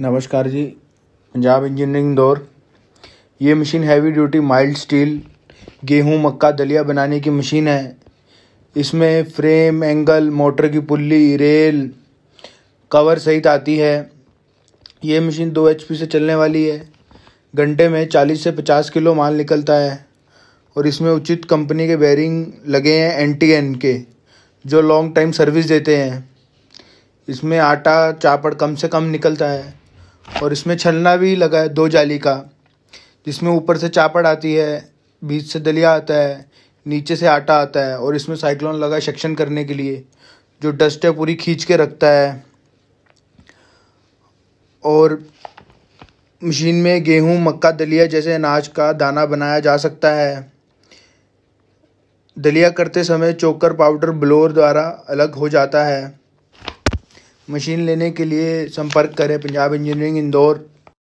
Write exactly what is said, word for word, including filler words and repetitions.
नमस्कार जी। पंजाब इंजीनियरिंग इंदौर। ये machine heavy duty mild steel गेहूं मक्का दलिया बनाने की मशीन है। इसमें फ्रेम एंगल मोटर की पुल्ली रेल कवर सहित आती है। ये मशीन दो एचपी से चलने वाली है। घंटे में चालीस से पचास किलो माल निकलता है और इसमें उचित कंपनी के बेयरिंग लगे हैं एन टी एन के, जो लॉन्ग टाइम सर्विस देते हैं। इसमें आटा चापड़ कम से कम निकलता है और इसमें छलना भी लगा है दो जाली का, जिसमें ऊपर से चापड़ आती है, बीच से दलिया आता है, नीचे से आटा आता है और इसमें साइक्लोन लगा है सेक्शन करने के लिए, जो डस्ट है पूरी खींच के रखता है। और मशीन में गेहूं मक्का दलिया जैसे अनाज का दाना बनाया जा सकता है। दलिया करते समय चोकर पाउडर ब्लोअर द्वारा अलग हो जाता है। मशीन लेने के लिए संपर्क करें पंजाब इंजीनियरिंग इंदौर।